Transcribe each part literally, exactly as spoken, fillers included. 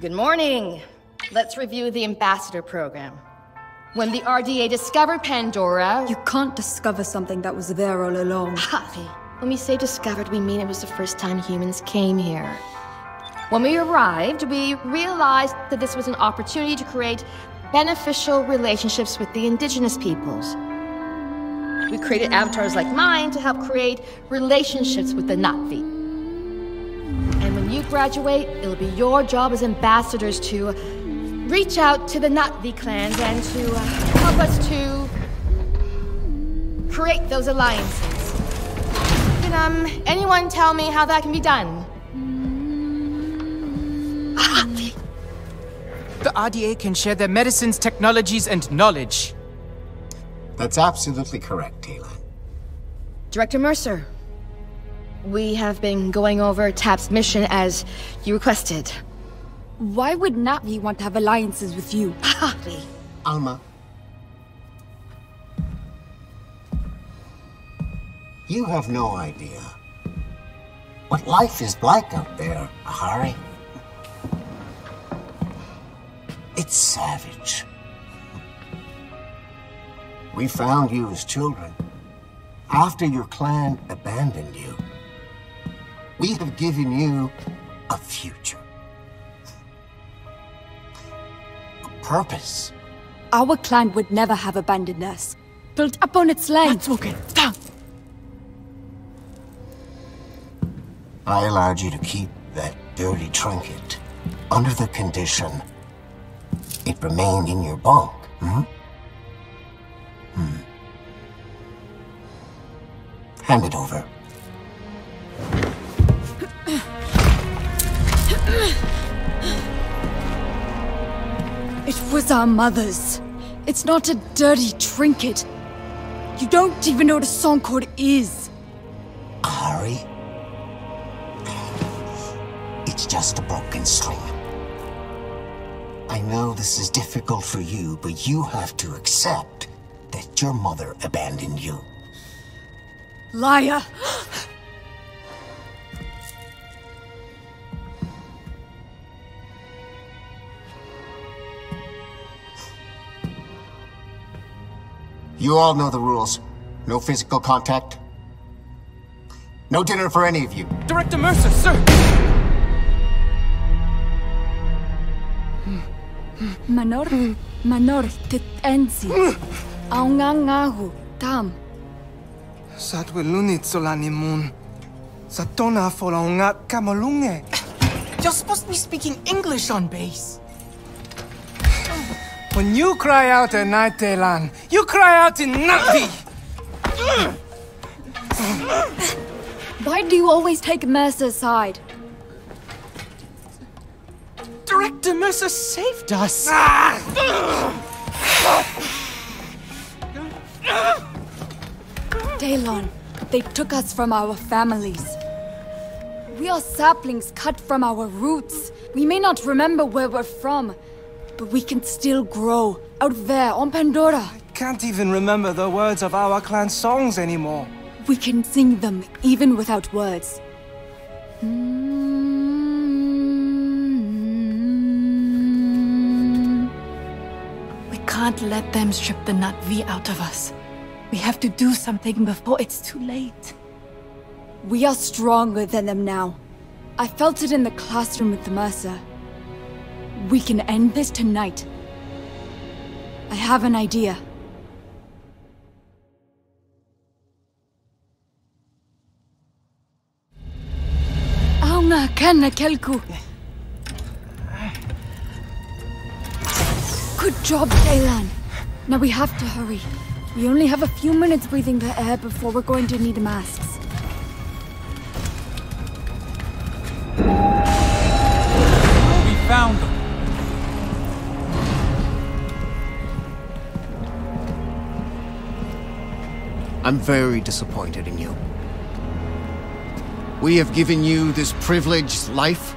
Good morning. Let's review the ambassador program. When the R D A discovered Pandora... You can't discover something that was there all along. Na'vi. When we say discovered, we mean it was the first time humans came here. When we arrived, we realized that this was an opportunity to create beneficial relationships with the indigenous peoples. We created avatars like mine to help create relationships with the Na'vi. And when you graduate, it'll be your job as ambassadors to reach out to the Na'vi clans and to uh, help us to create those alliances. Can um, anyone tell me how that can be done? The R D A can share their medicines, technologies, and knowledge. That's absolutely correct, Taylor. Director Mercer, we have been going over TAP's mission as you requested. Why would Na'vi want to have alliances with you? Alma. You have no idea what life is like out there, Ahari. It's savage. We found you as children, after your clan abandoned you. We have given you a future. A purpose. Our clan would never have abandoned us. Built upon its land. Down. I allowed you to keep that dirty trinket under the condition it remained in your bulk, hmm? Hmm. Hand it over. It was our mother's. It's not a dirty trinket. You don't even know what a song chord is. Ahari? It's just a broken string. I know this is difficult for you, but you have to accept that your mother abandoned you. Liar! You all know the rules. No physical contact. No dinner for any of you. Director Mercer, sir! Manor, Manor, Titensi, Aungangahu, Tam. Satwelunit Solanimun. Satona Folonga Kamalunge. You're supposed to be speaking English on base. When you cry out at night, Telan, you cry out in Na'vi. Why do you always take Mercer's side? Director Mercer saved us! Daylon, they took us from our families. We are saplings cut from our roots. We may not remember where we're from, but we can still grow out there on Pandora. I can't even remember the words of our clan songs anymore. We can sing them even without words. Mm. Can't let them strip the Na'vi out of us. We have to do something before it's too late. We are stronger than them now. I felt it in the classroom with the Mercer. We can end this tonight. I have an idea. Auna kana kelku. Good job, Daylon. Now we have to hurry. We only have a few minutes breathing the air before we're going to need masks. We found them. I'm very disappointed in you. We have given you this privileged life,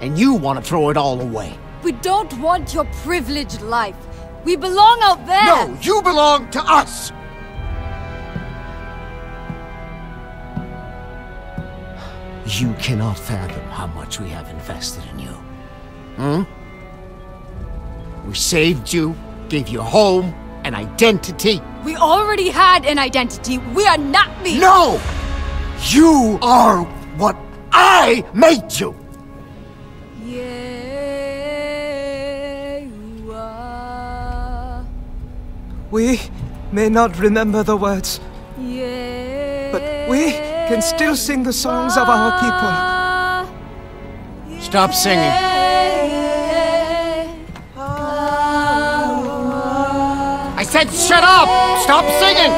and you want to throw it all away. We don't want your privileged life. We belong out there! No, you belong to us! You cannot fathom how much we have invested in you. Hmm? We saved you, gave you a home, an identity. We already had an identity. We are not me. No! You are what I made you! Yeah, you are. We may not remember the words, yeah, but we can still sing the songs of our people. Yeah. Stop singing. I said shut up! Stop singing!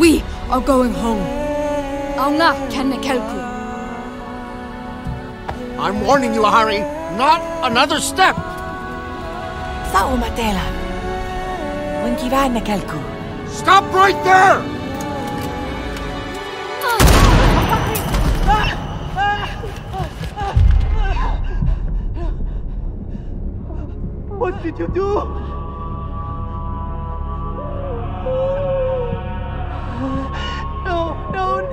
We are going home. I'm warning you, Ahari. Not another step! Stop right there! What did you do? No, no, no!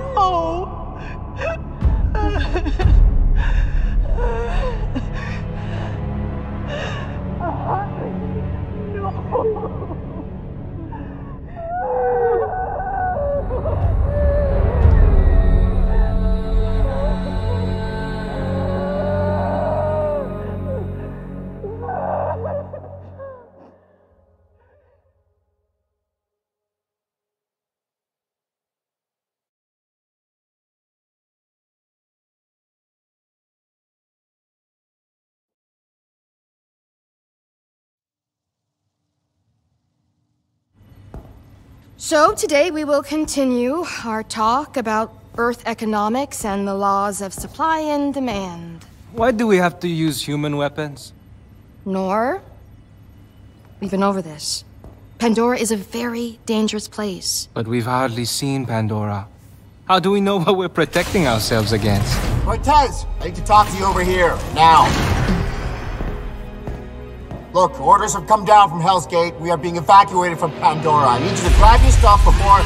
So today we will continue our talk about Earth economics and the laws of supply and demand. Why do we have to use human weapons? Nor. We've been over this. Pandora is a very dangerous place. But we've hardly seen Pandora. How do we know what we're protecting ourselves against? Cortez, I need to talk to you over here, now. Look, orders have come down from Hell's Gate. We are being evacuated from Pandora. I need you to grab your stuff before...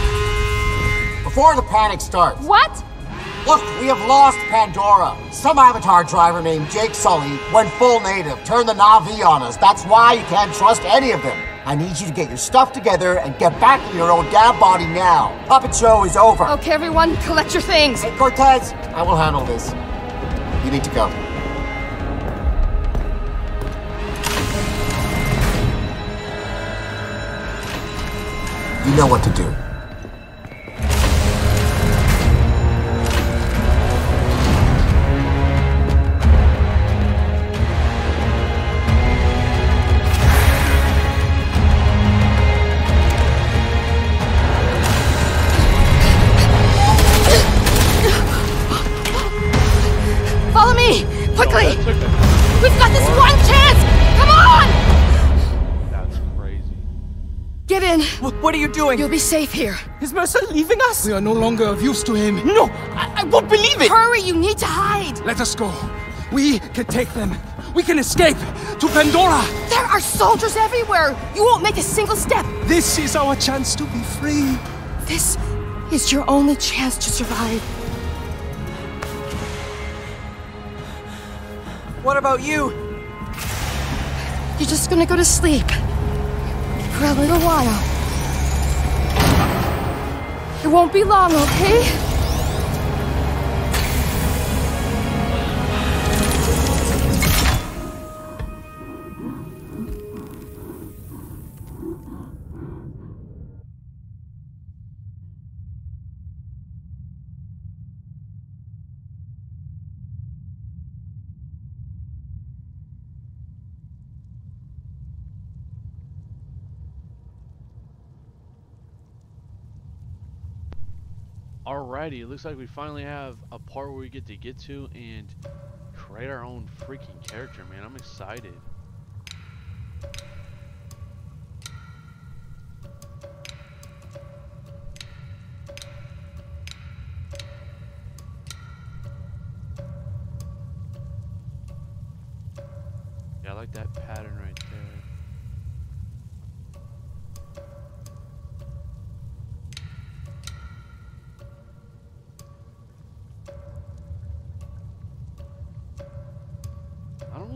before the panic starts. What? Look, we have lost Pandora. Some Avatar driver named Jake Sully went full native, turned the Na'vi on us. That's why you can't trust any of them. I need you to get your stuff together and get back to your own damn body now. Puppet show is over. Okay, everyone, collect your things. Hey, Cortez, I will handle this. You need to go. You know what to do. Follow me! Quickly! We've got this one chance! Come on! Get in! What are you doing? You'll be safe here. Is Mercer leaving us? We are no longer of use to him. No! I, I won't believe it! Hurry! You need to hide! Let us go. We can take them. We can escape to Pandora! There are soldiers everywhere! You won't make a single step! This is our chance to be free. This is your only chance to survive. What about you? You're just gonna go to sleep. For a little while. It won't be long, okay? Alrighty, it looks like we finally have a part where we get to get to and create our own freaking character, man. I'm excited. Yeah, I like that pattern right there.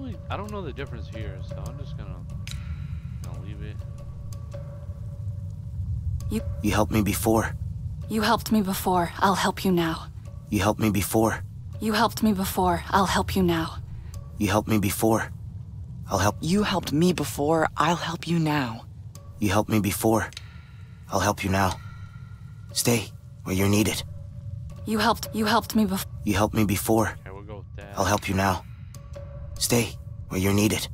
really, I don't know the difference here, so I'm just gonna, gonna leave it. You You helped me before. You helped me before. I'll help you now. You helped me before. You helped me before. I'll help you now. You helped me before. I'll help. You helped me before. I'll help you now. You helped me before. I'll help you now. Stay where you're needed. You helped. You helped me before. You helped me before. Okay, we'll go with that. I'll help you now. Stay where you're needed.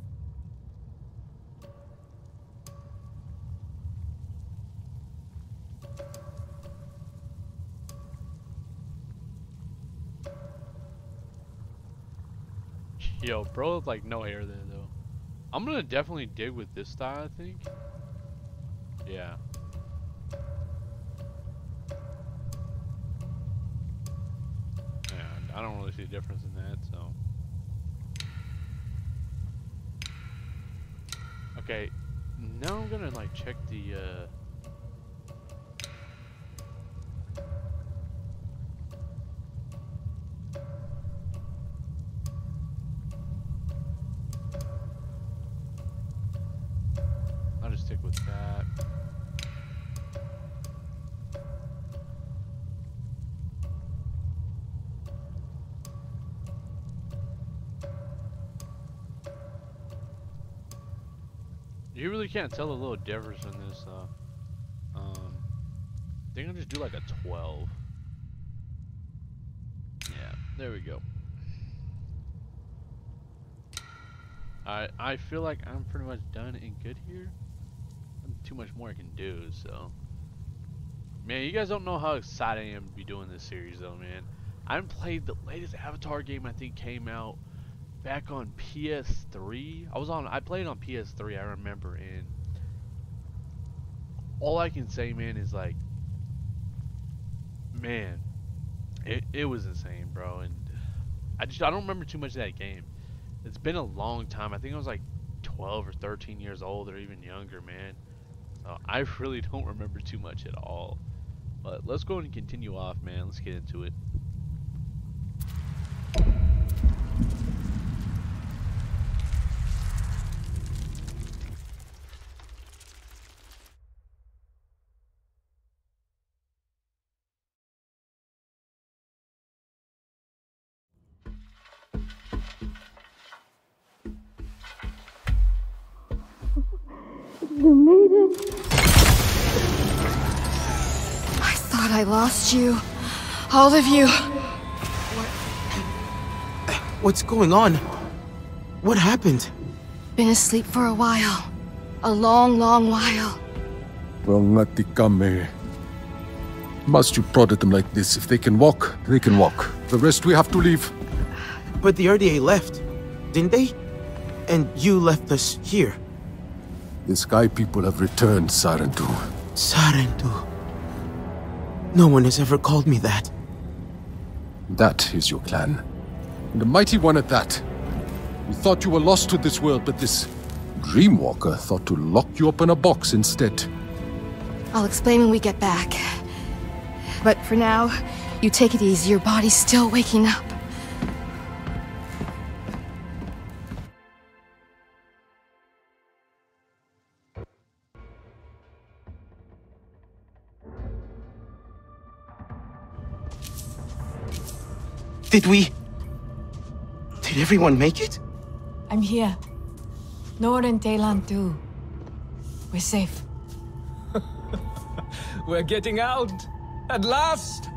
Yo, bro, with like no hair there though. I'm gonna definitely dig with this style, I think. Yeah. Yeah, I don't really see a difference in that, so. Okay, now I'm gonna like check the uh You really can't tell a little difference in this though. Um, I think I'll just do like a twelve. Yeah, there we go. I I feel like I'm pretty much done and good here. Not too much more I can do, so. Man, you guys don't know how excited I am to be doing this series though, man. I haven't played the latest Avatar game, I think came out back on P S three. I was on I played on P S three, I remember, and all I can say, man, is like, man, it, it was insane, bro. And I just I don't remember too much of that game. It's been a long time. I think I was like twelve or thirteen years old or even younger, man. So I really don't remember too much at all. But let's go ahead and continue off, man. Let's get into it. You made it. I thought I lost you. All of you. What? What's going on? What happened? Been asleep for a while. A long, long while. Must you prod at them like this? If they can walk, they can walk. The rest we have to leave. But the R D A left, didn't they? And you left us here. The Sky People have returned, Sarentu. Sarentu. No one has ever called me that. That is your clan. And a mighty one at that. We thought you were lost to this world, but this Dreamwalker thought to lock you up in a box instead. I'll explain when we get back. But for now, you take it easy. Your body's still waking up. Did we... Did everyone make it? I'm here. Nord and Daylan too. We're safe. We're getting out! At last!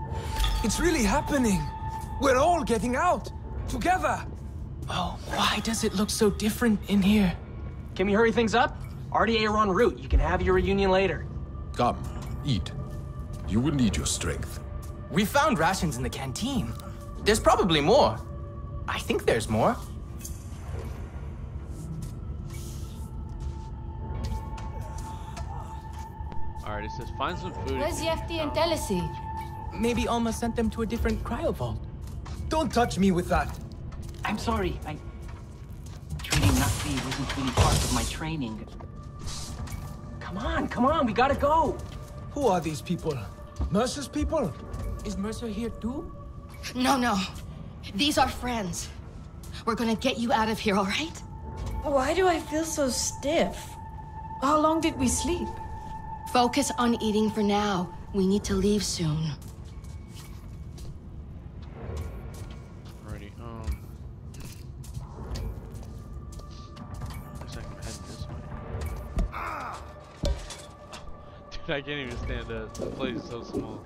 It's really happening! We're all getting out! Together! Oh, why does it look so different in here? Can we hurry things up? R D A are en route. You can have your reunion later. Come, eat. You will need your strength. We found rations in the canteen. There's probably more. I think there's more. Alright, it says find some food. Where's Yefti and Telesi? Maybe Alma sent them to a different cryovault. Don't touch me with that. I'm sorry. I... Treating Na'vi wasn't really part of my training. Come on, come on, we gotta go. Who are these people? Mercer's people? Is Mercer here too? No, no. These are friends. We're gonna get you out of here, all right? Why do I feel so stiff? How long did we sleep? Focus on eating for now. We need to leave soon. I can't even stand up. The place is so small.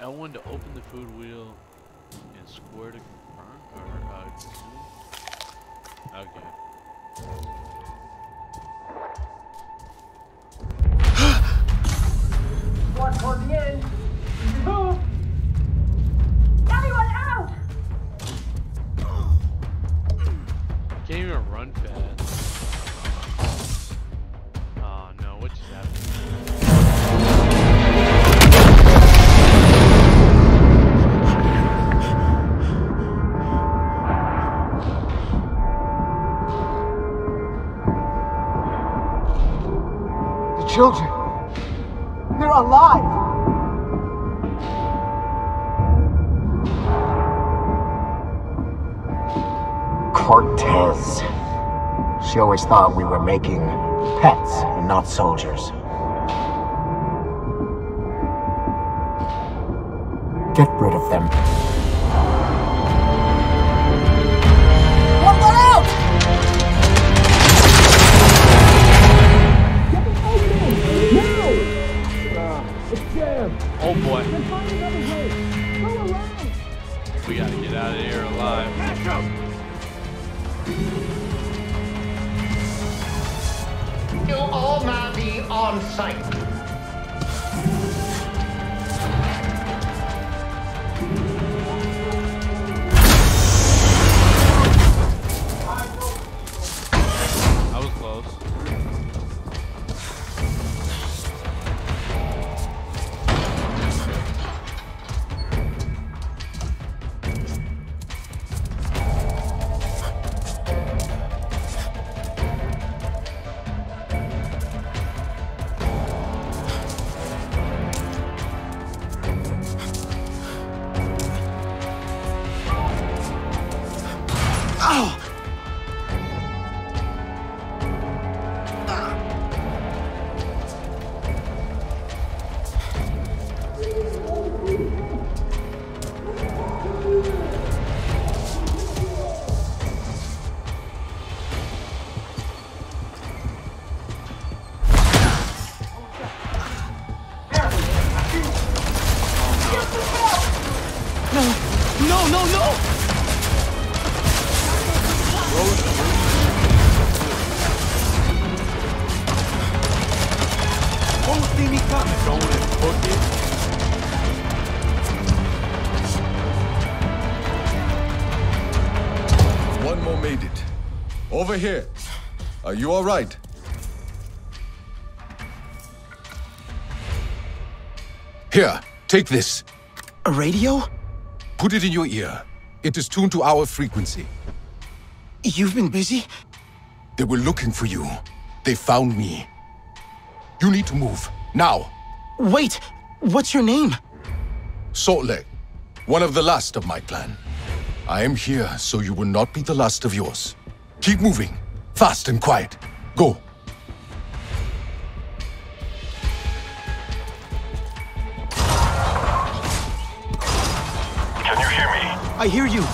L one to open the food wheel and square to confirm, or, uh, okay. One toward the end. Move. Everyone out! Can't even run fast. Children, they're alive. Cortez. She always thought we were making pets and not soldiers. Get rid of them. What the? Oh boy. We gotta get out of here alive. Kill all Na'vi on sight. I was close. Over here. Are you all right? Here, take this. A radio? Put it in your ear. It is tuned to our frequency. You've been busy? They were looking for you. They found me. You need to move. Now. Wait. What's your name? Saltleg. One of the last of my clan. I am here so you will not be the last of yours. Keep moving. Fast and quiet. Go. Can you hear me? I hear you.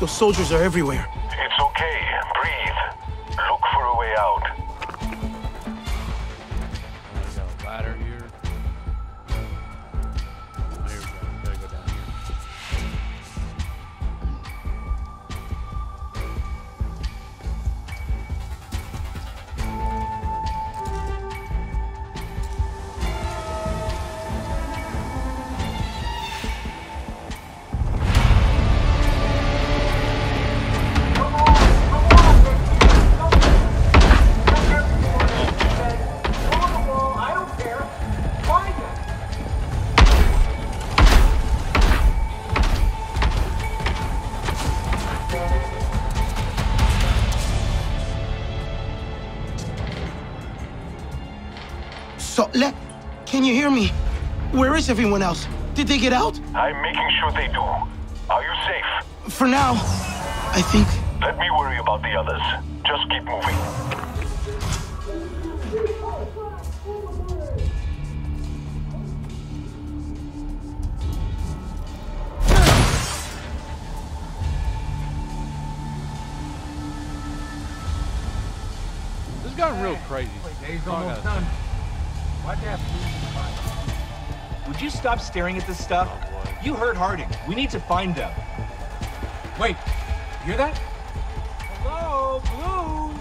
Those soldiers are everywhere. It's okay. Breathe. Look for a way out. There's a ladder here. Oh, here we go. Gotta go down here. Saltleg? Can you hear me? Where is everyone else? Did they get out? I'm making sure they do. Are you safe? For now, I think. Let me worry about the others. Just keep moving. Gotten real crazy. Day's almost done. Would you stop staring at this stuff? Oh, you heard Harding. We need to find them. Wait, you hear that? Hello, Blue?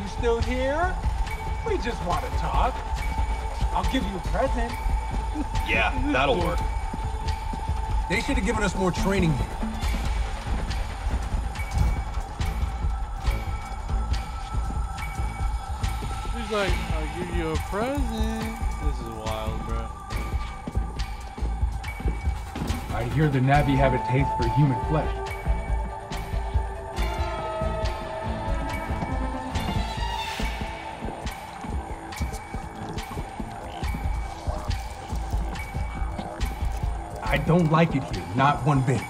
You still here? We just want to talk. I'll give you a present. Yeah, that'll work. They should have given us more training here. Like, I'll give you a present. This is wild, bro. I hear the Na'vi have a taste for human flesh. I don't like it here, not one bit.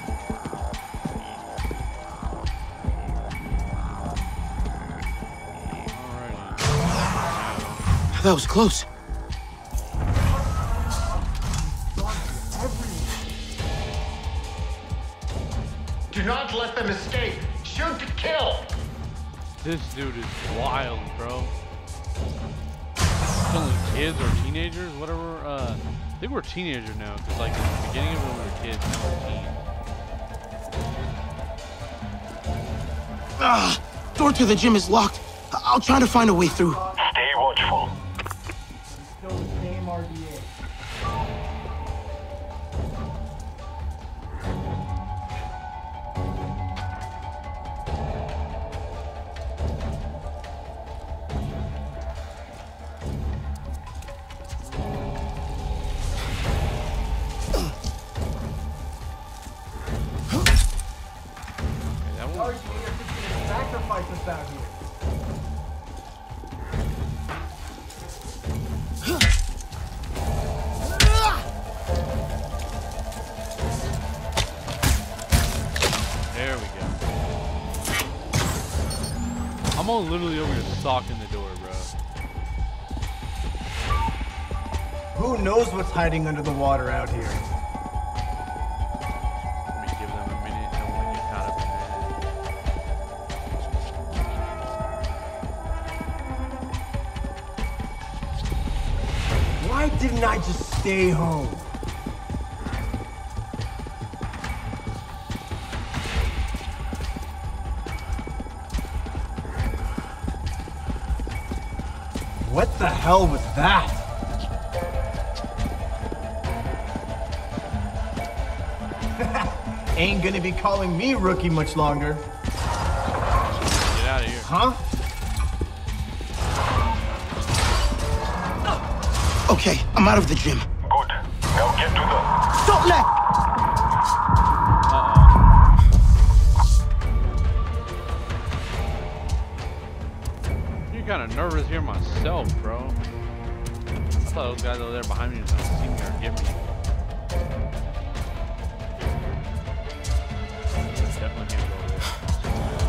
That was close. Do not let them escape. Shoot to kill. This dude is wild, bro. Killing kids or teenagers, whatever. Uh, I think we're teenagers now, because like in the beginning of when we were kids, now we're teens. Ah, door to the gym is locked. I'll try to find a way through. Stay watchful. R D A. I'm literally over here socking the door, bro. Who knows what's hiding under the water out here? Let me give them a minute and we'll get caught up in there. Why didn't I just stay home? What the hell was that? Ain't gonna be calling me rookie much longer. Get out of here. Huh? Okay, I'm out of the gym. Good. Now get to the... Don't let... Uh-oh. I'm kind of nervous here myself, bro. I thought those guys over there behind me were trying to see me or get me. Definitely can't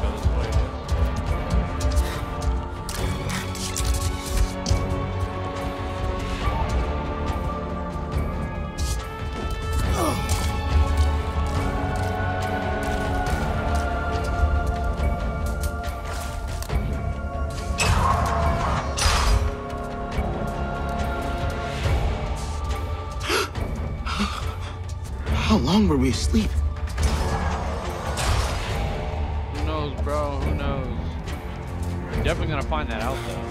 go over were we asleep? Who knows, bro? Who knows? We're definitely gonna find that out, though.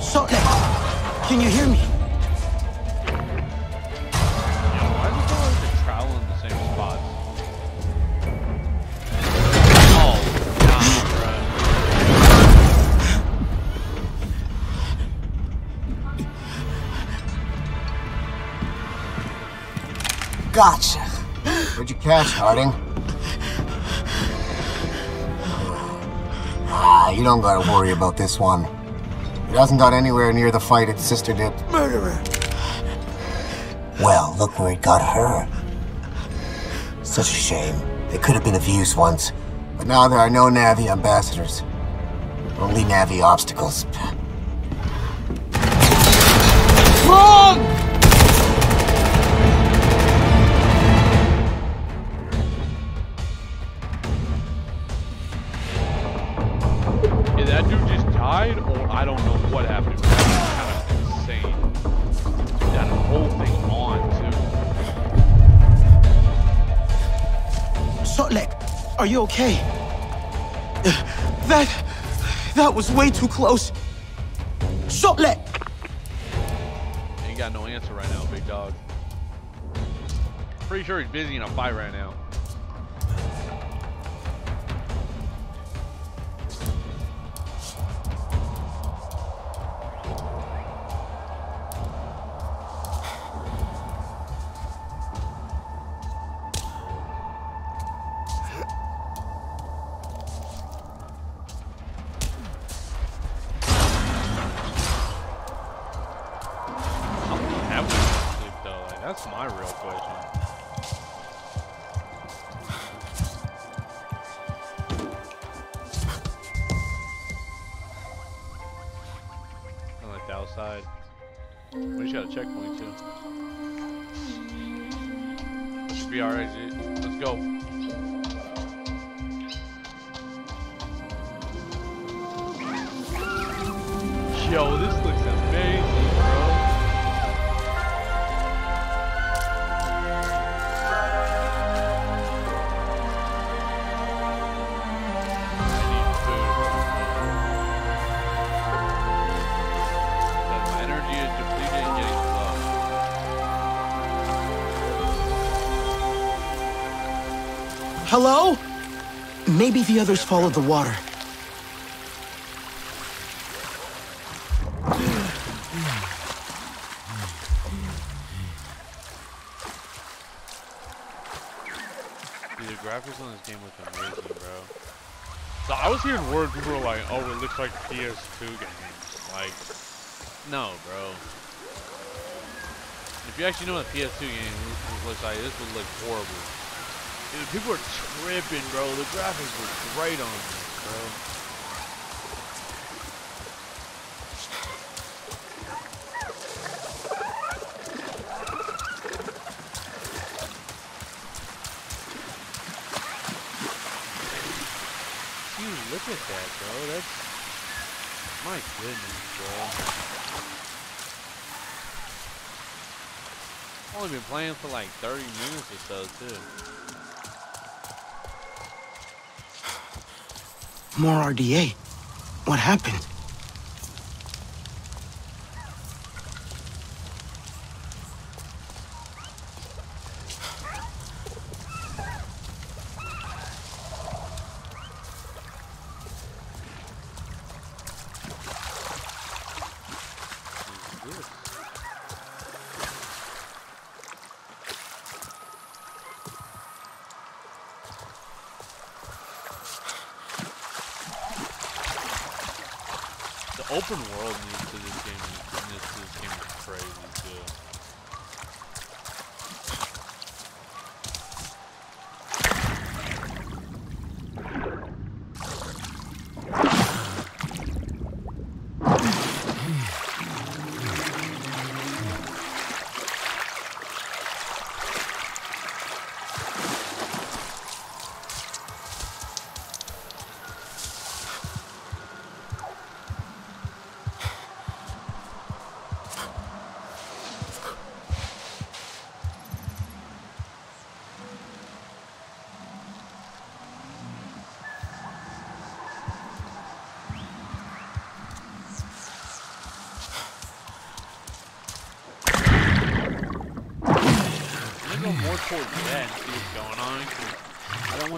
So, can you hear me? Yeah, why do they like to travel in the same spots? Gotcha. Where'd you catch, Harding? Ah, you don't gotta worry about this one. It hasn't got anywhere near the fight its sister did. Murderer! Well, look where it got her. Such a shame. They could have been of use once. But now there are no Na'vi ambassadors. Only Na'vi obstacles. Wrong! Yeah, that dude just died, or I don't know what happened. That was kind of insane. That whole thing on, too. Saltleg, are you okay? That... that was way too close. Saltleg! Ain't got no answer right now, big dog. Pretty sure he's busy in a fight right now. Hello? Maybe the others followed the water. Dude, the graphics on this game look amazing, bro. So I was hearing word people were like, oh, it looks like P S two games. Like, no, bro. If you actually know what a P S two game looks like, this would look horrible. Dude, people are tripping, bro. The graphics were great on this, bro. Dude, look at that, bro. That's... my goodness, bro. Only been playing for like thirty minutes or so, too. More R D A. What happened? Open world needs to this game is this, this game is crazy too.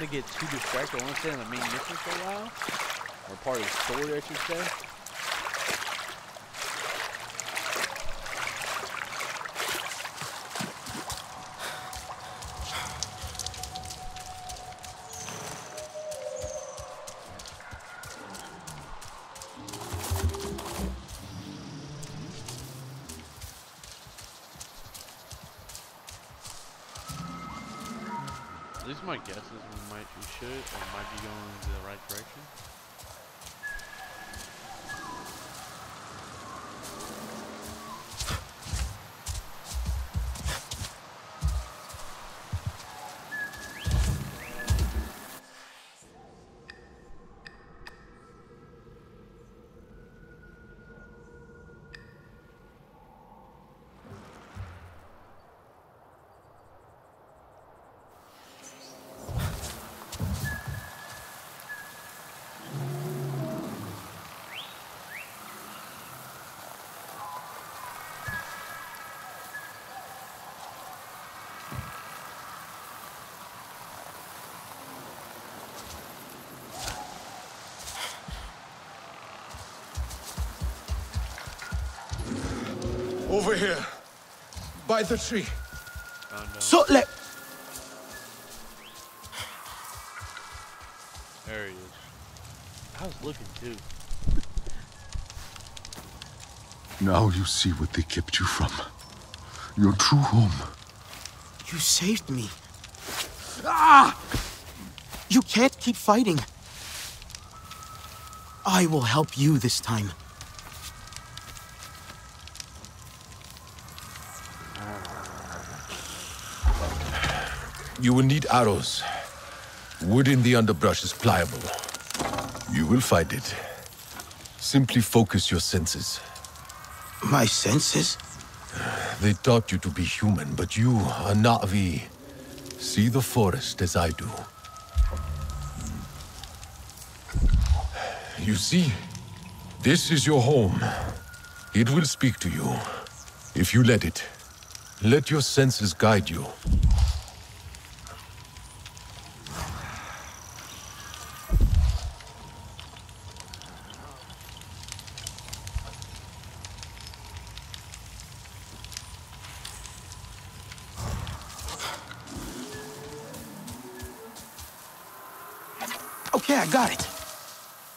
Get too distracted. I want to stay on the main mission for a while, or part of the story, I should say. Just my guess is we might be shit, or might be going in the right direction. Over here, by the tree. Oh, no. Saltleg. There he is. I was looking too. Now you see what they kept you from. Your true home. You saved me. Ah! You can't keep fighting. I will help you this time. You will need arrows. Wood in the underbrush is pliable. You will find it. Simply focus your senses. My senses? They taught you to be human, but you are Na'vi. See the forest as I do. You see, this is your home. It will speak to you, if you let it. Let your senses guide you.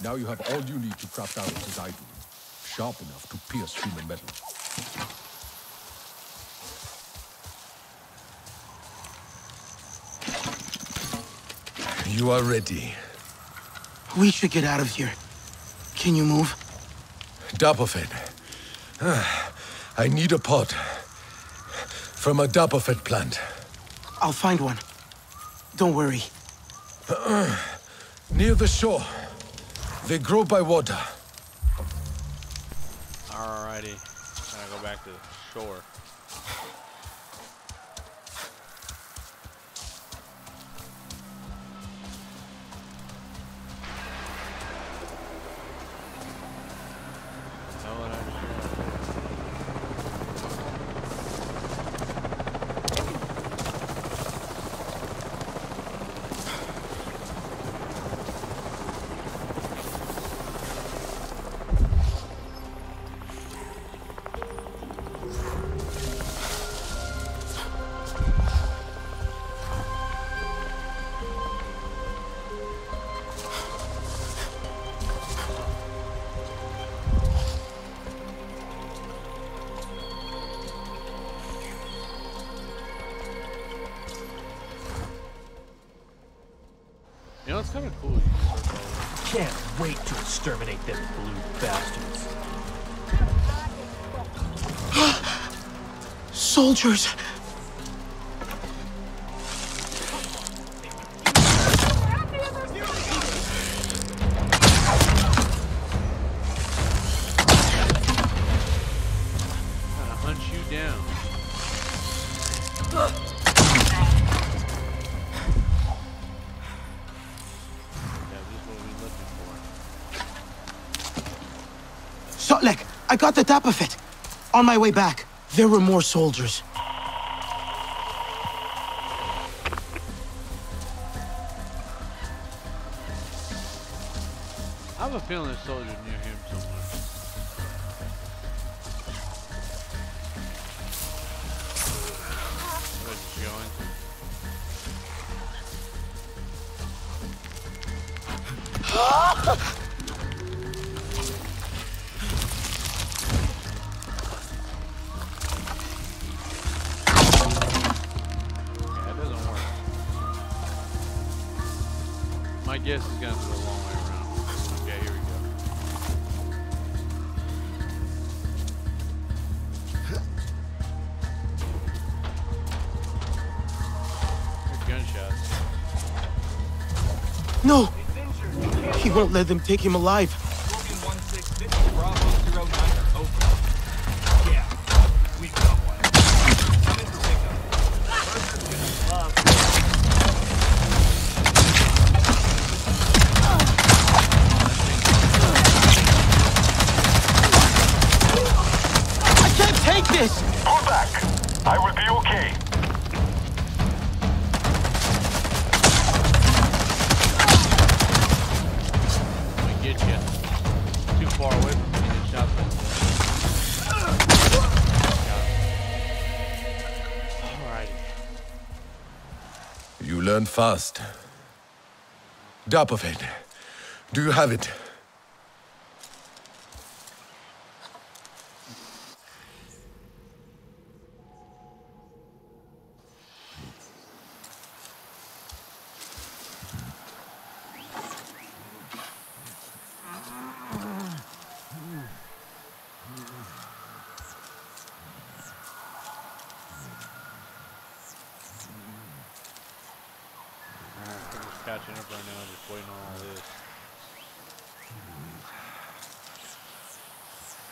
Now you have all you need to craft arrows as I do. Sharp enough to pierce human metal. You are ready. We should get out of here. Can you move? Dapofet. Ah, I need a pot. From a Dapofet plant. I'll find one. Don't worry. Uh, near the shore. They grow by water. Alrighty. Gotta go back to the shore. You know, it's kind of cool. Can't wait to exterminate them blue bastards. Soldiers! I got the Dapofet. On my way back, there were more soldiers. I have a feeling there's soldiers near him somewhere. Where's he going? My guess is going to be a long way around. Okay, here we go. Gunshots. No! He won't let them take him alive. Fast. Dapofet, do you have it?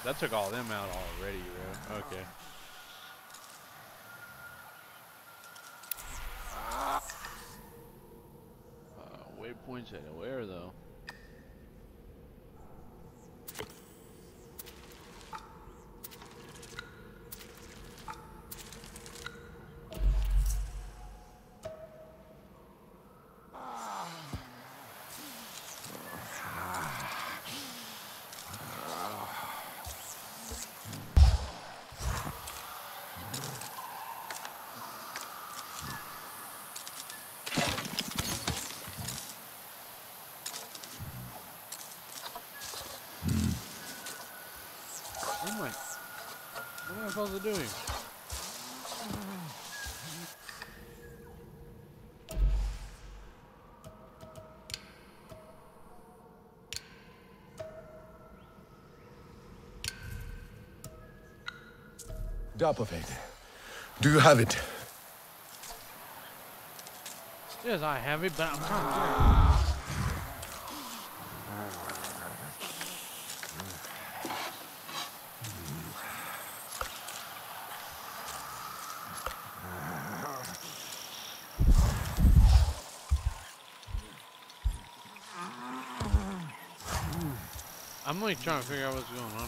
I took all them out already, bro. Okay. Uh, waypoints anywhere, though. What are they doing? Dapofet, do you have it? Yes, I have it, but I'm trying to... I'm like trying to figure out what's going on here.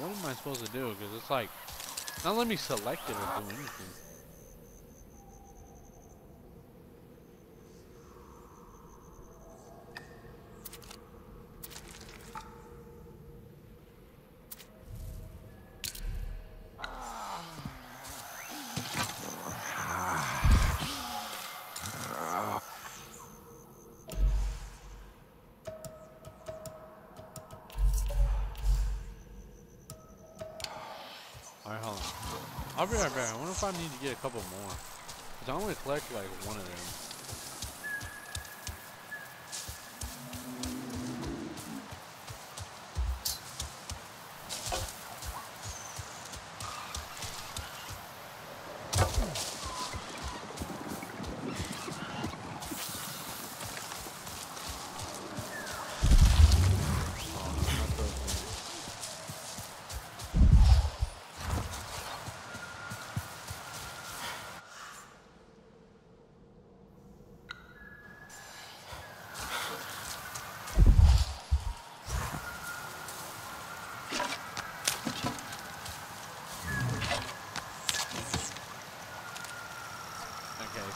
What am I supposed to do? Because it's like, not let me select it or do anything. I need to get a couple more, because I only collect like one of them.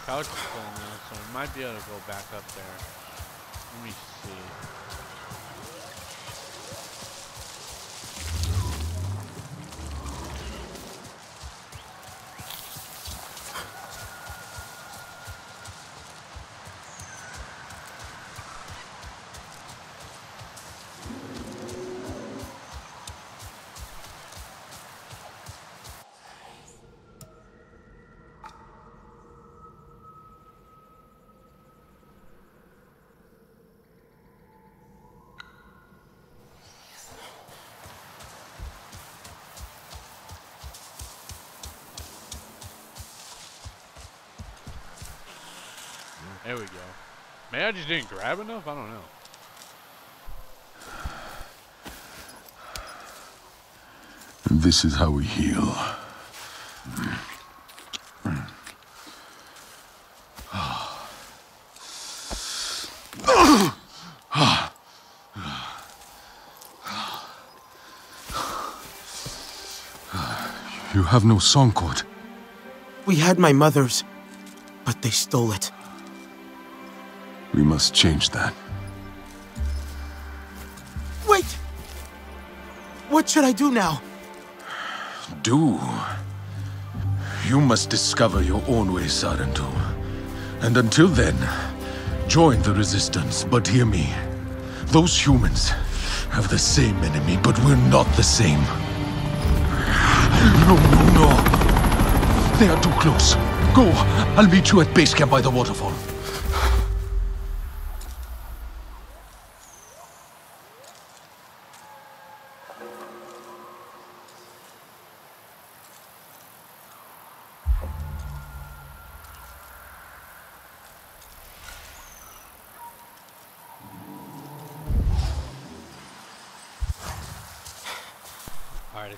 Couch is full now, so we might be able to go back up there. Let me see. There we go. Maybe I just didn't grab enough? I don't know. And this is how we heal. You have no song chord. We had my mother's, but they stole it. We must change that. Wait! What should I do now? Do? You must discover your own way, Sarentu. And until then, join the resistance. But hear me. Those humans have the same enemy, but we're not the same. No, no, no. They are too close. Go. I'll meet you at base camp by the waterfall.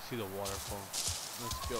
See the waterfall. Let's go.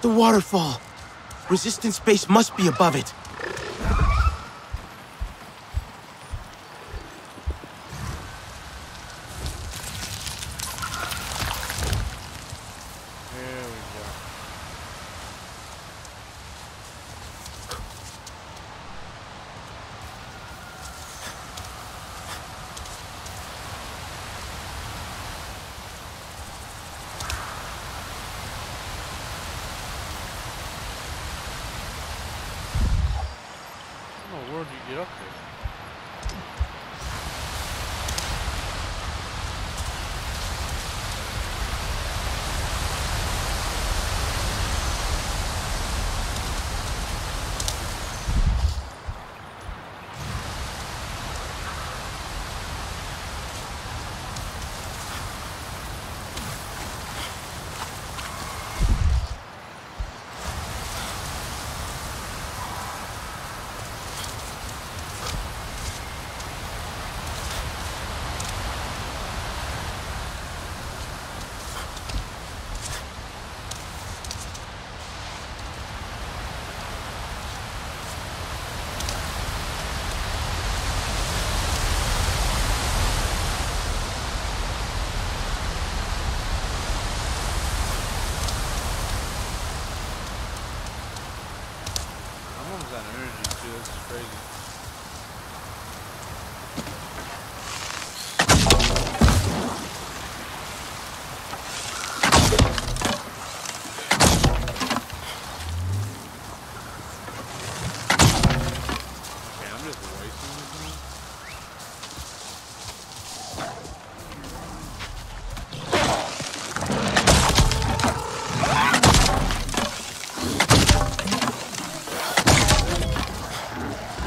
The waterfall. Resistance base must be above it.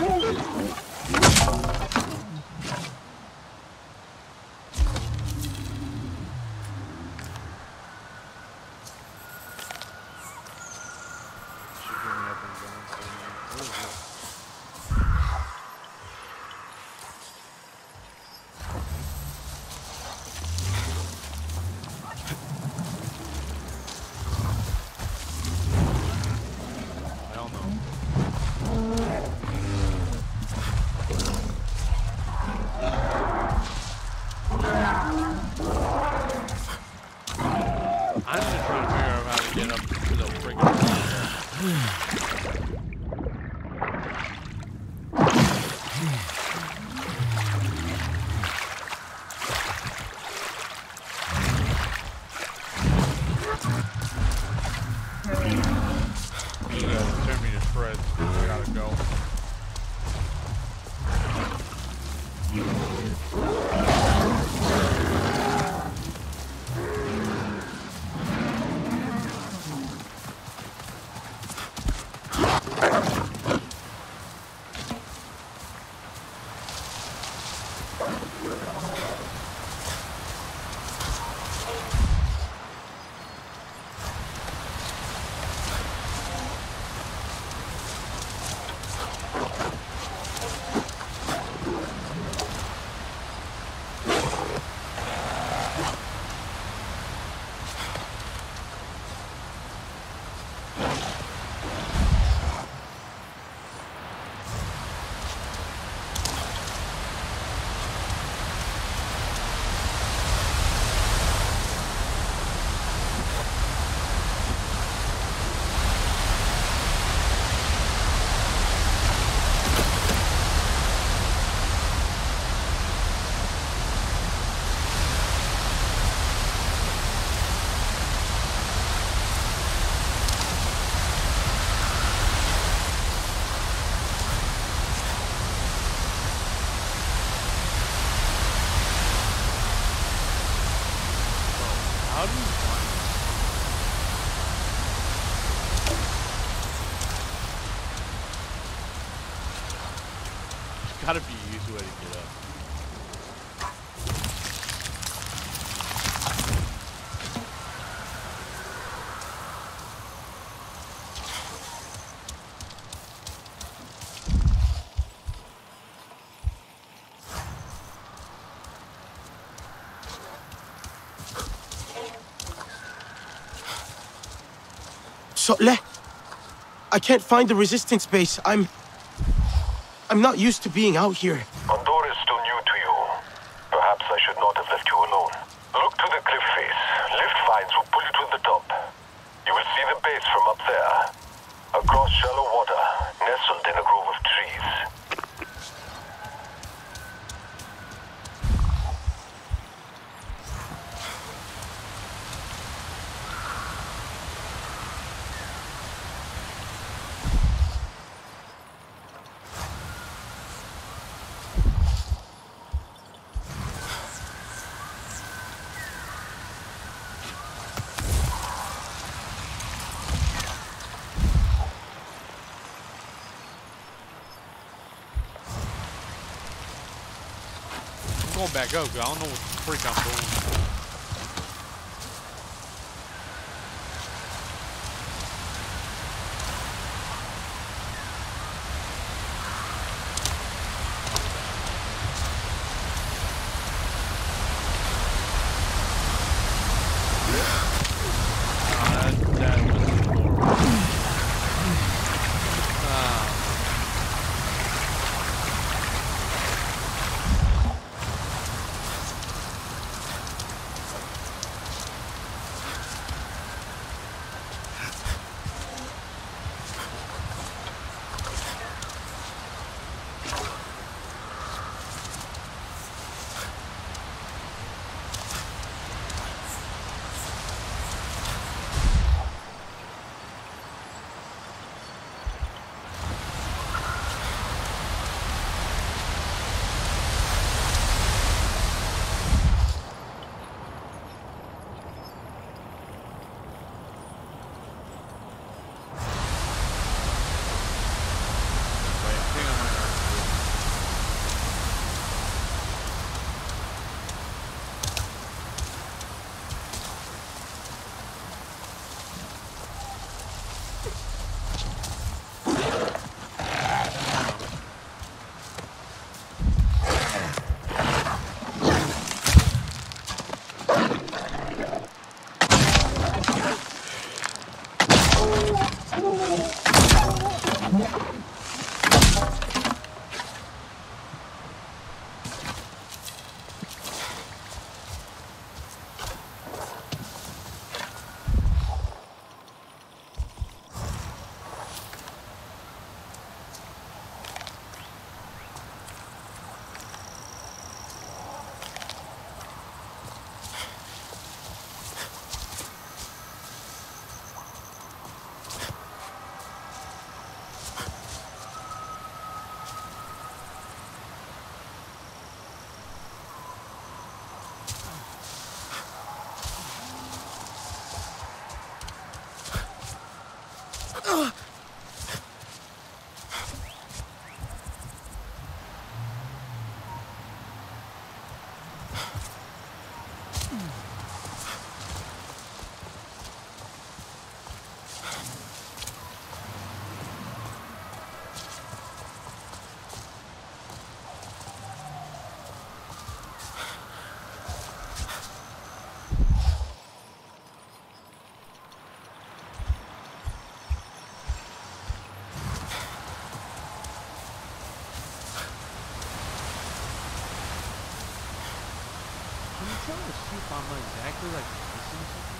Woo! Gotta be an easy way to get up. Saltleg, I can't find the resistance base. I'm... I'm not used to being out here. Pandora is still new to you. Perhaps I should not have left you alone. Look to the cliff face. Lift vines will pull you to the top. You will see the base from up there. Across shallow water, nestled in a grove of trees. Back up, I don't know what the freak I'm doing. Ah, that was horrible. Ah. to see if I'm exactly like missing something.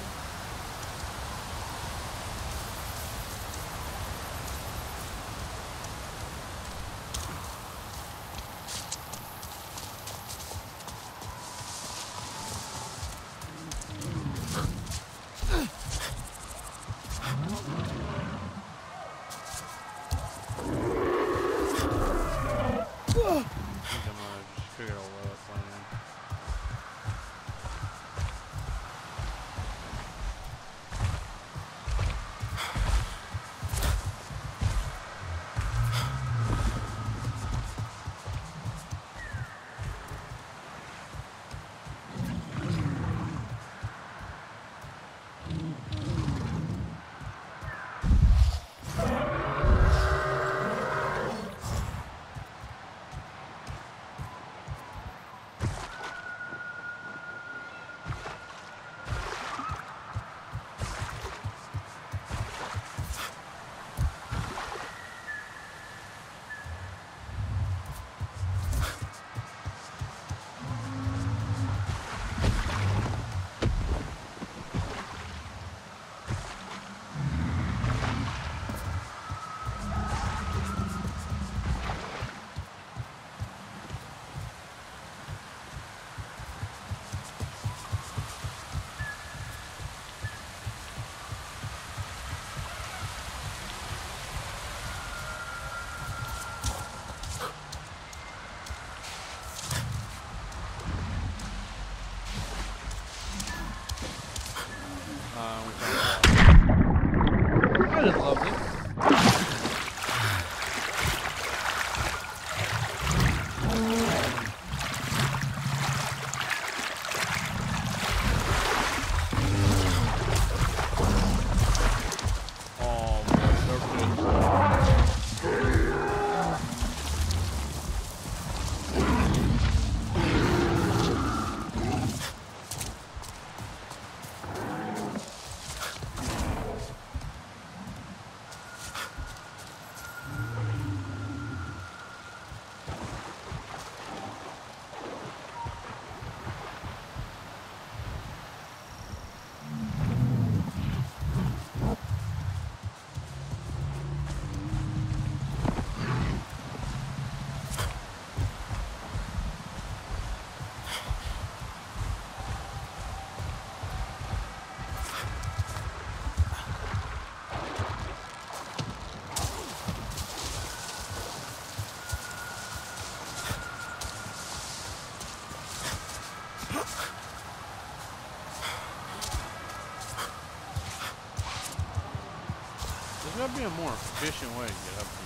That'd be a more efficient way to get up here.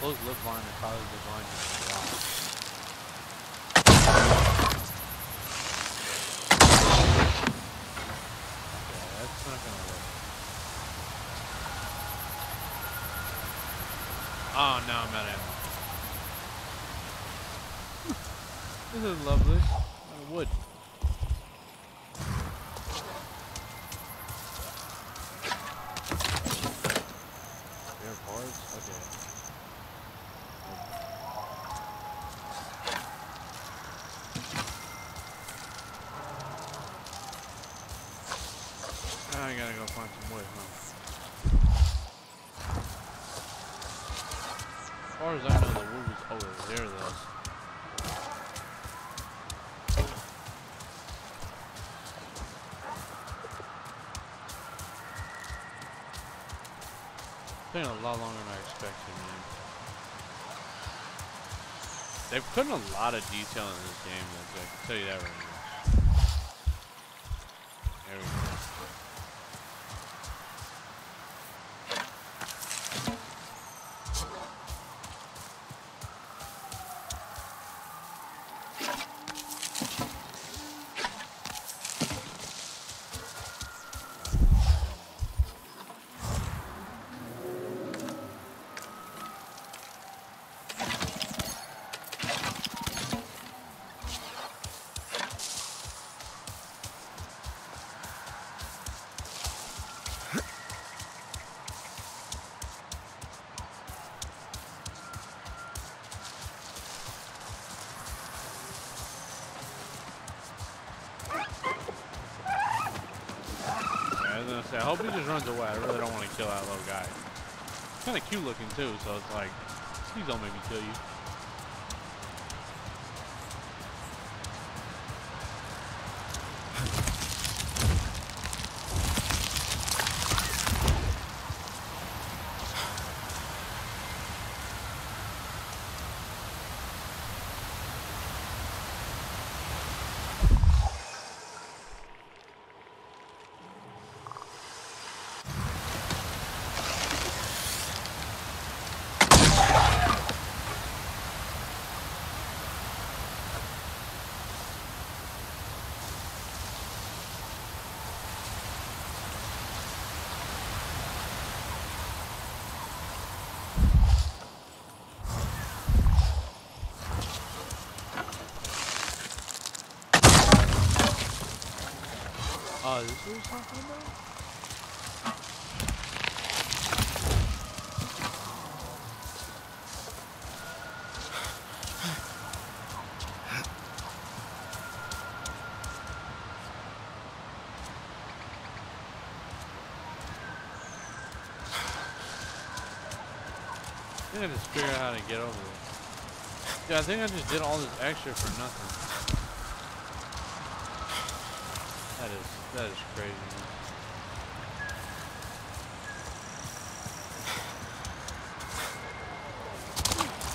Close lip line and probably the line just dropped. Now I gotta go find some wood, huh? As far as I know, the wood was over there, though. It's been a lot longer than I expected, man. They've put in a lot of detail in this game, though, I can tell you that right now. There we I hope he just runs away. I really don't want to kill that little guy. He's kind of cute looking too, so it's like, please don't make me kill you. Oh, this is something about? I think I just figured out how to get over it. Yeah, I think I just did all this extra for nothing. That is, that is crazy, man.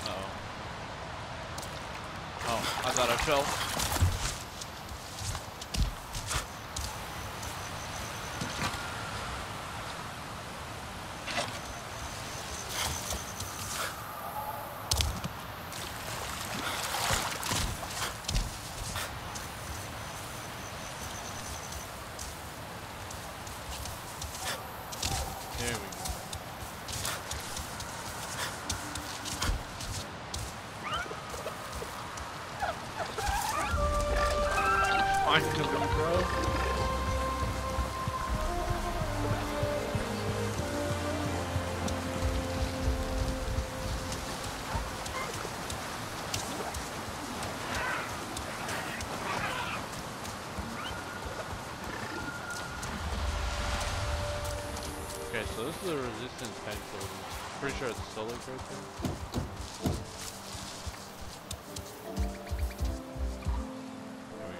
Uh-oh. Oh, I thought I fell. So this is a resistance tank building. Pretty sure it's a Saltleg right there. There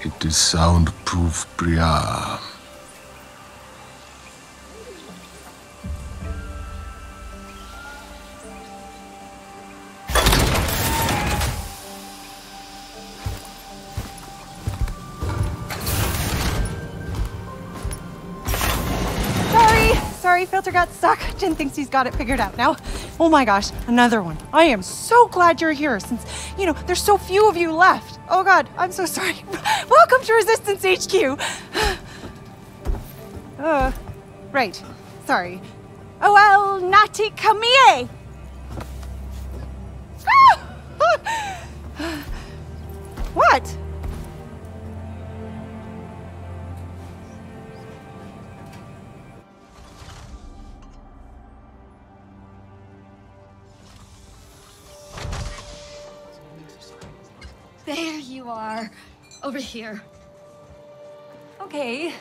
we go. It is soundproof, Priya. Got stuck. Jin thinks he's got it figured out now. Oh my gosh, another one. I am so glad you're here since, you know, there's so few of you left. Oh God, I'm so sorry. Welcome to Resistance H Q. uh, right, sorry. Oh well, Nati Kamie. What? you are. Over here. Okay.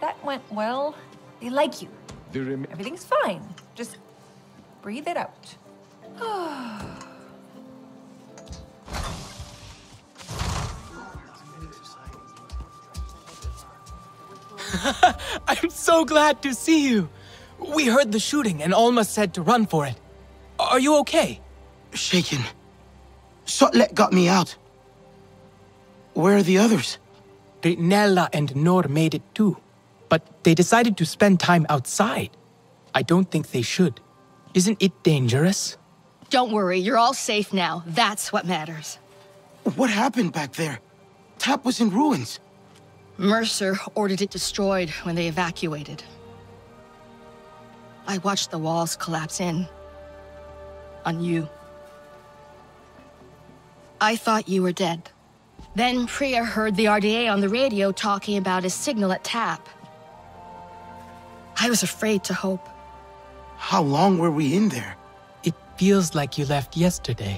That went well. They like you. Everything's fine. Just breathe it out. I'm so glad to see you. We heard the shooting and Alma said to run for it. Are you okay? Shaken. Saltleg got me out. Where are the others? Nella and Noor made it too. But they decided to spend time outside. I don't think they should. Isn't it dangerous? Don't worry, you're all safe now. That's what matters. What happened back there? TAP was in ruins. Mercer ordered it destroyed when they evacuated. I watched the walls collapse in. On you. I thought you were dead. Then Priya heard the R D A on the radio talking about a signal at TAP. I was afraid to hope. How long were we in there? It feels like you left yesterday.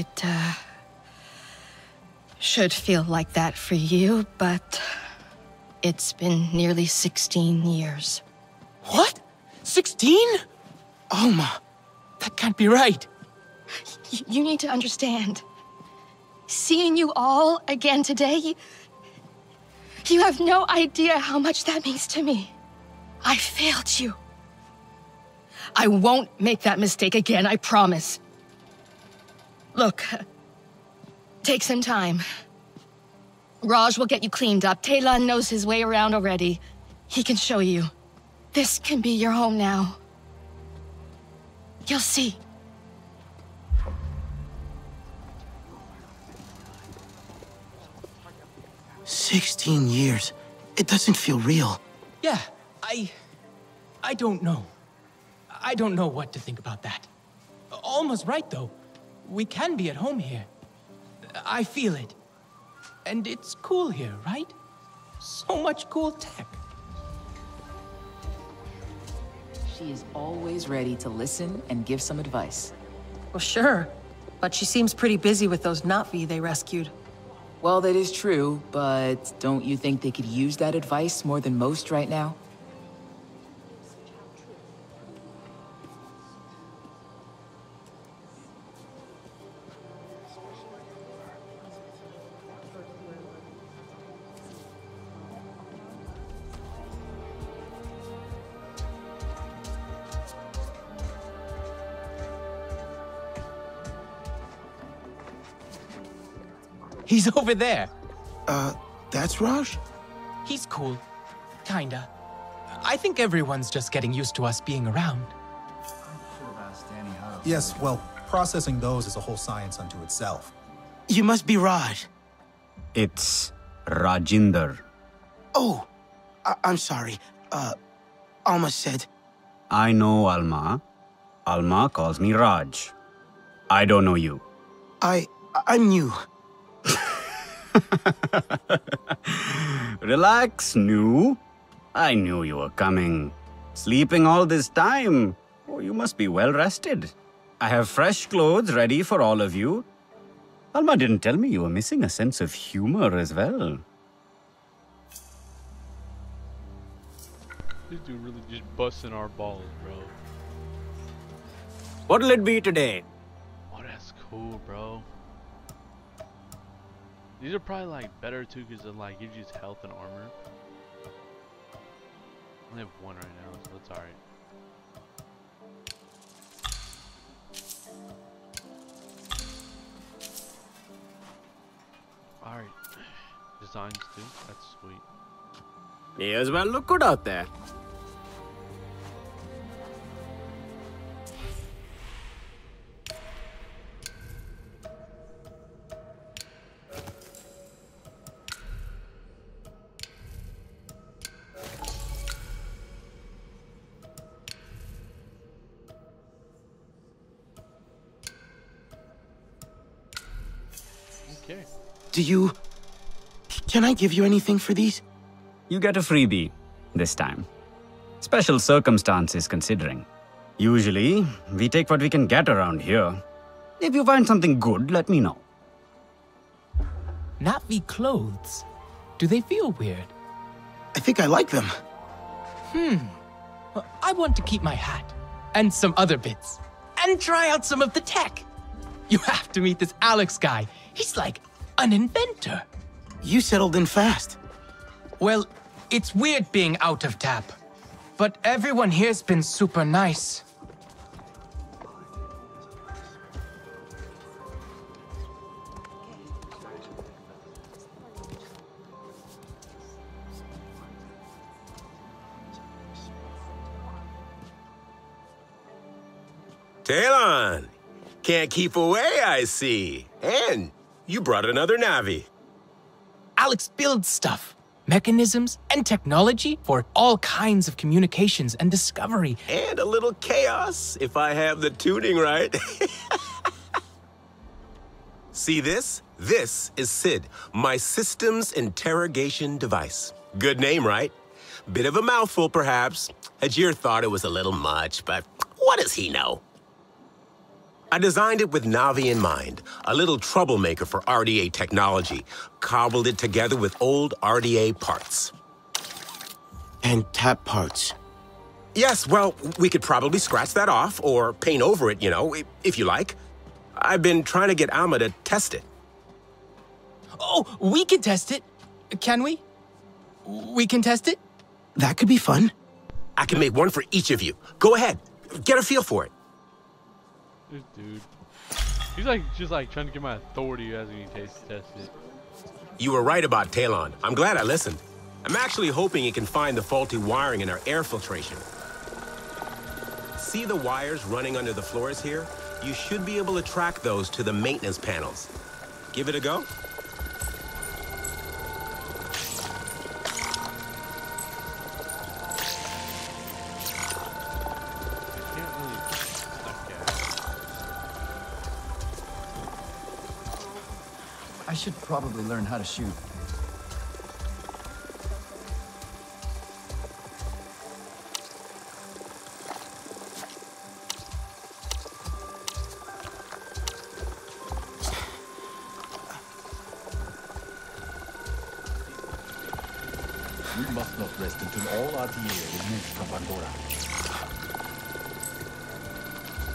It, uh... should feel like that for you, but... it's been nearly sixteen years. What? sixteen? Alma, that can't be right. Y- you need to understand. Seeing you all again today, you, you have no idea how much that means to me. I failed you. I won't make that mistake again, I promise. Look, take some time. Raj will get you cleaned up. Talon knows his way around already. He can show you. This can be your home now. You'll see. Sixteen years. It doesn't feel real. Yeah, I... I don't know. I don't know what to think about that. Alma's right, though. We can be at home here. I feel it. And it's cool here, right? So much cool tech. She is always ready to listen and give some advice. Well, sure. But she seems pretty busy with those Na'vi they rescued. Well, that is true, but don't you think they could use that advice more than most right now? He's over there. Uh, that's Raj? He's cool. Kinda. I think everyone's just getting used to us being around. Yes, well, processing those is a whole science unto itself. You must be Raj. It's Rajinder. Oh, I I'm sorry. Uh, Alma said... I know Alma. Alma calls me Raj. I don't know you. I... I'm new. Relax, Nu. I knew you were coming. Sleeping all this time. Oh, you must be well rested. I have fresh clothes ready for all of you. Alma didn't tell me you were missing a sense of humor as well. This dude really just busting our balls, bro. What'll it be today? Oh, that's cool, bro. These are probably like better too because it like gives you health and armor. I only have one right now, so it's alright. Alright. Designs too, that's sweet. May as well look good out there. Do you... can I give you anything for these? You get a freebie, this time. Special circumstances considering. Usually, we take what we can get around here. If you find something good, let me know. Na'vi clothes. Do they feel weird? I think I like them. Hmm. Well, I want to keep my hat. And some other bits. And try out some of the tech. You have to meet this Alex guy. He's like an inventor. You settled in fast. Well, it's weird being out of T A P. But everyone here's been super nice. Talon! Can't keep away, I see. And you brought another Na'vi. Alex builds stuff. Mechanisms and technology for all kinds of communications and discovery. And a little chaos, if I have the tuning right. See this? This is Sid, my systems interrogation device. Good name, right? Bit of a mouthful, perhaps. Ajir thought it was a little much, but what does he know? I designed it with Na'vi in mind, a little troublemaker for R D A technology, cobbled it together with old R D A parts. And T A P parts. Yes, well, we could probably scratch that off or paint over it, you know, if you like. I've been trying to get Alma to test it. Oh, we can test it. Can we? We can test it? That could be fun. I can make one for each of you. Go ahead, get a feel for it. This dude, he's like just like trying to get my authority as he tastes test it. You were right about Talon. I'm glad I listened. I'm actually hoping he can find the faulty wiring in our air filtration. See the wires running under the floors here? You should be able to track those to the maintenance panels. Give it a go. I should probably learn how to shoot. We must not rest until all R D A is moved from Pandora.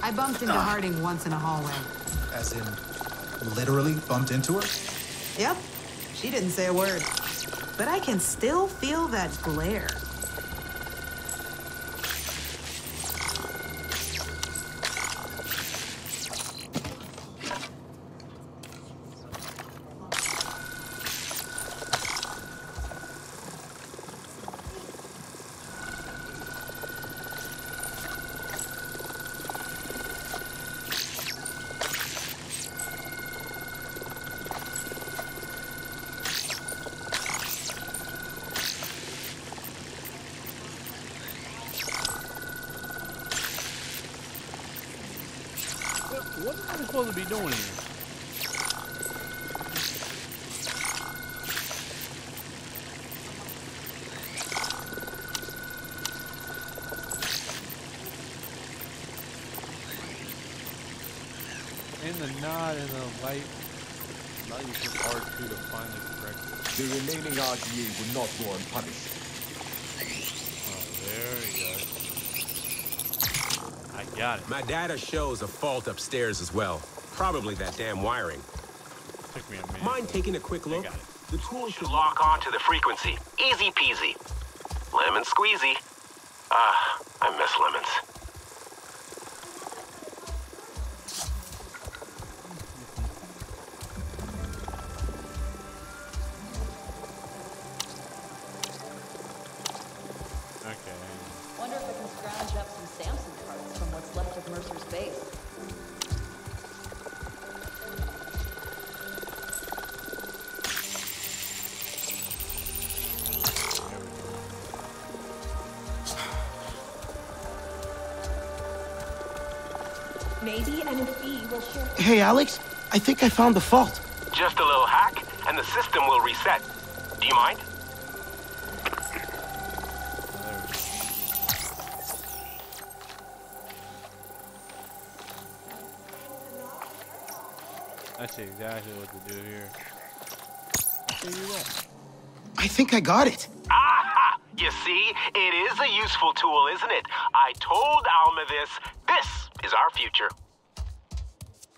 I bumped into uh. Harding once in a hallway. As in, literally bumped into her? Yep, she didn't say a word, but I can still feel that glare. What am I supposed to be doing here? And the nod and the light. Now you can R two to find the correct. The remaining R D A will not go unpunished. Oh, there you go. Got it. My data shows a fault upstairs as well. Probably that damn wiring. Took me a minute. Mind taking a quick look? The tool should lock on to the frequency. Easy peasy. Lemon squeezy. Ah, I miss lemons. Hey, Alex, I think I found the fault. Just a little hack, and the system will reset. Do you mind? That's exactly what to do here. sure you will. I think I got it. Aha! You see, it is a useful tool, isn't it? I told Alma this. This is our future.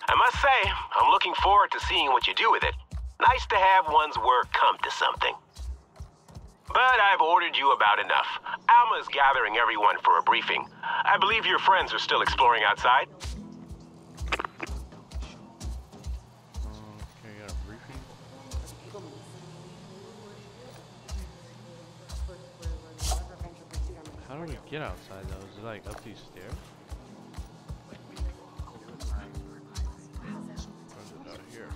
I must say, I'm looking forward to seeing what you do with it. Nice to have one's work come to something. But I've ordered you about enough. Alma's gathering everyone for a briefing. I believe your friends are still exploring outside. How do we get outside though? Is it like up these stairs? Out here.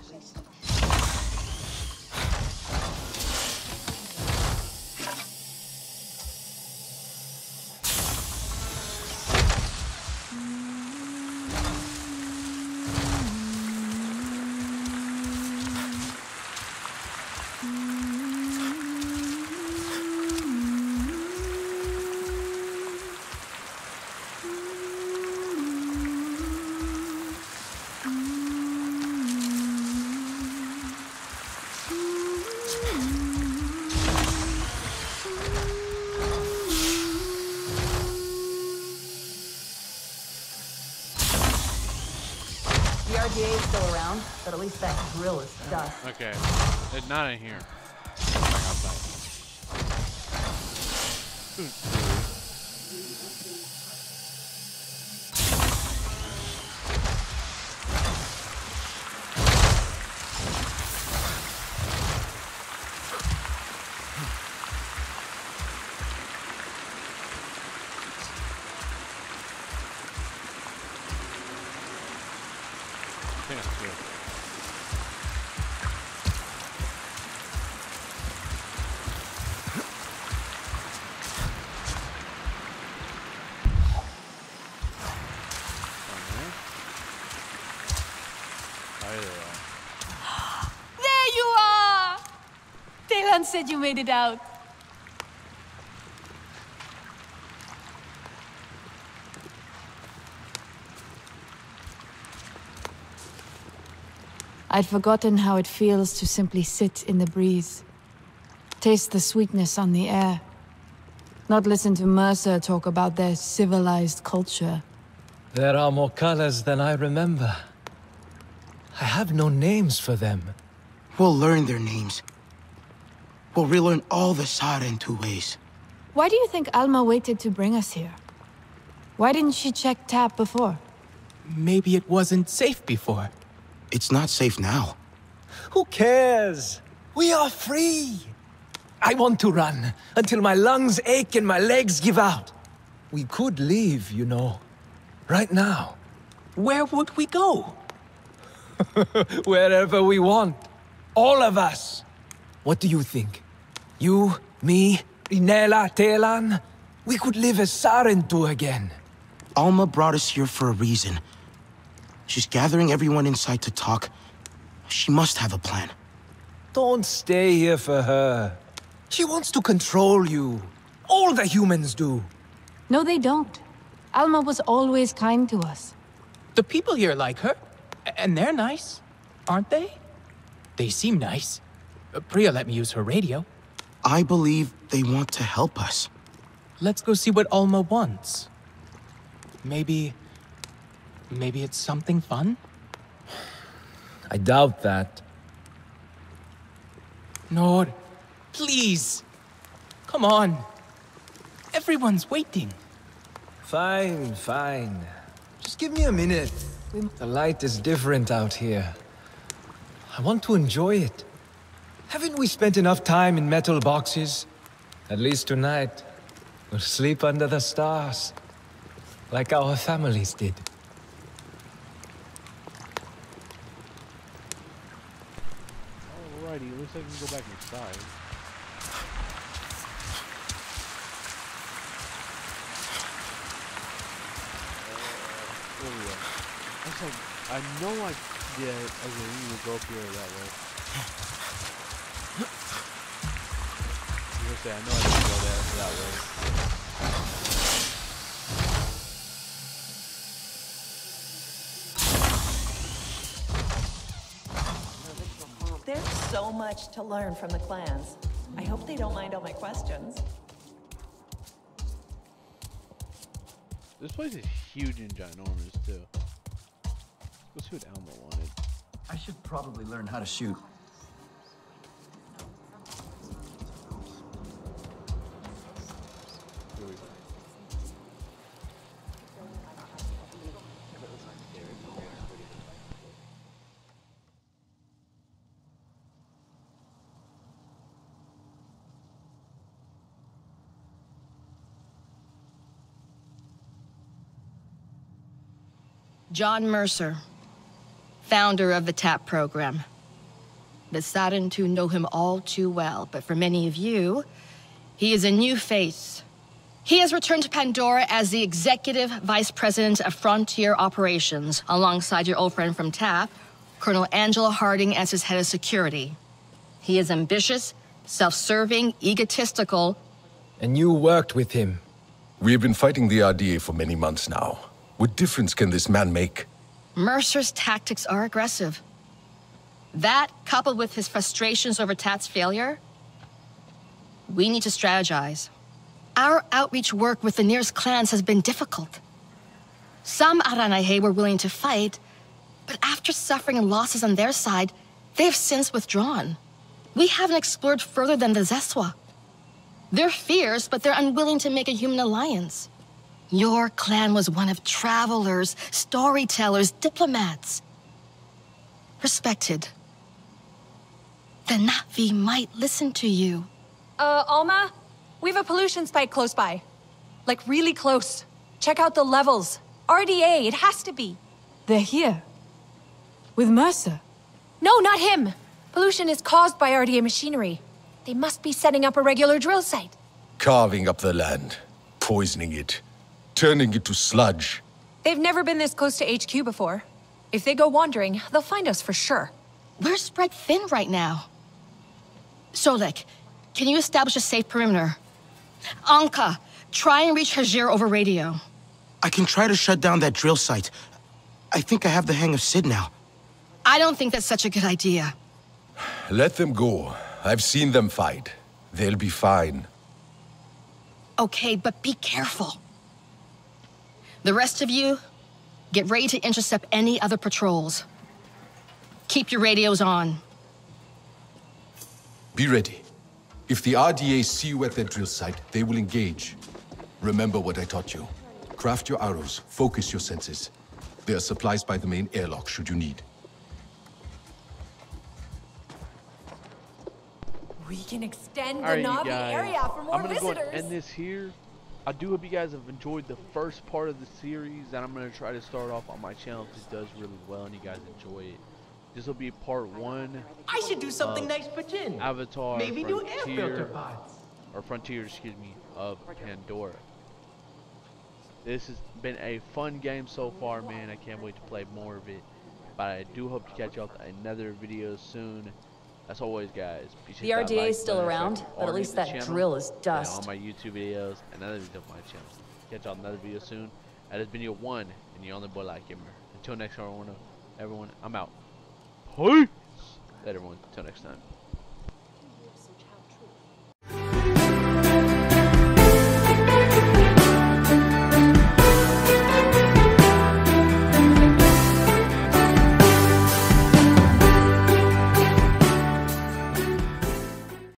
The R D A is still around, but at least that grill is done. Okay, it's not in here. Said you made it out. I'd forgotten how it feels to simply sit in the breeze. Taste the sweetness on the air. Not listen to Mercer talk about their civilized culture. There are more colors than I remember. I have no names for them. We'll learn their names. We'll relearn all the Sarentu ways. Why do you think Alma waited to bring us here? Why didn't she check T A P before? Maybe it wasn't safe before. It's not safe now. Who cares? We are free! I want to run, until my lungs ache and my legs give out. We could leave, you know. Right now. Where would we go? Wherever we want. All of us! What do you think? You, me, Inela, Telan? We could live as Sarentu again. Alma brought us here for a reason. She's gathering everyone inside to talk. She must have a plan. Don't stay here for her. She wants to control you. All the humans do. No, they don't. Alma was always kind to us. The people here like her. And they're nice, aren't they? They seem nice. Priya let me use her radio. I believe they want to help us. Let's go see what Alma wants. Maybe... maybe it's something fun? I doubt that. Nor, please! Come on! Everyone's waiting. Fine, fine. Just give me a minute. The light is different out here. I want to enjoy it. Haven't we spent enough time in metal boxes? At least tonight, we'll sleep under the stars, like our families did. Alrighty, looks like we can go back inside. Uh, oh yeah. Also, I know I... yeah, okay, we will go up here that way. I know I can go there that way. There's so much to learn from the clans. I hope they don't mind all my questions. This place is huge and ginormous, too. Let's go see what Alma wanted. I should probably learn how to shoot. John Mercer, founder of the TAP program. The Sarentu know him all too well, but for many of you, he is a new face. He has returned to Pandora as the executive vice president of Frontier Operations, alongside your old friend from TAP, Colonel Angela Harding, as his head of security. He is ambitious, self-serving, egotistical. And you worked with him. We have been fighting the R D A for many months now. What difference can this man make? Mercer's tactics are aggressive. That, coupled with his frustrations over TAP's failure, we need to strategize. Our outreach work with the nearest clans has been difficult. Some Aranaihe were willing to fight, but after suffering losses on their side, they have since withdrawn. We haven't explored further than the Zeswa. They're fierce, but they're unwilling to make a human alliance. Your clan was one of travelers, storytellers, diplomats. Respected. The Na'vi might listen to you. Uh, Alma? We have a pollution spike close by. Like, really close. Check out the levels. R D A, it has to be. They're here. With Mercer. No, not him! Pollution is caused by R D A machinery. They must be setting up a regular drill site. Carving up the land. Poisoning it. Turning it to sludge. They've never been this close to H Q before. If they go wandering, they'll find us for sure. We're spread thin right now. Solek, can you establish a safe perimeter? Anka, try and reach Rajinder over radio. I can try to shut down that drill site. I think I have the hang of Sid now. I don't think that's such a good idea. Let them go. I've seen them fight. They'll be fine. Okay, but be careful. The rest of you, get ready to intercept any other patrols. Keep your radios on. Be ready. If the R D A see you at their drill site, they will engage. Remember what I taught you. Craft your arrows, focus your senses. There are supplies by the main airlock should you need. We can extend the Na'vi area for more visitors. I'm gonna go and end this here. I do hope you guys have enjoyed the first part of the series, and I'm going to try to start off on my channel because it does really well and you guys enjoy it. This will be part one. I should do something nice for Jin. Avatar, maybe new air filter bots. Or Frontier, excuse me, of Pandora. This has been a fun game so far, man. I can't wait to play more of it. But I do hope to catch up with another video soon. As always, guys, the R D A is still around, but at least that drill is dust. And all my YouTube videos and other videos on my channel. Catch y'all another video soon. That has been your one and your only boy Light Gamer. Until next time, everyone, I'm out. Peace. Later, everyone. Until next time.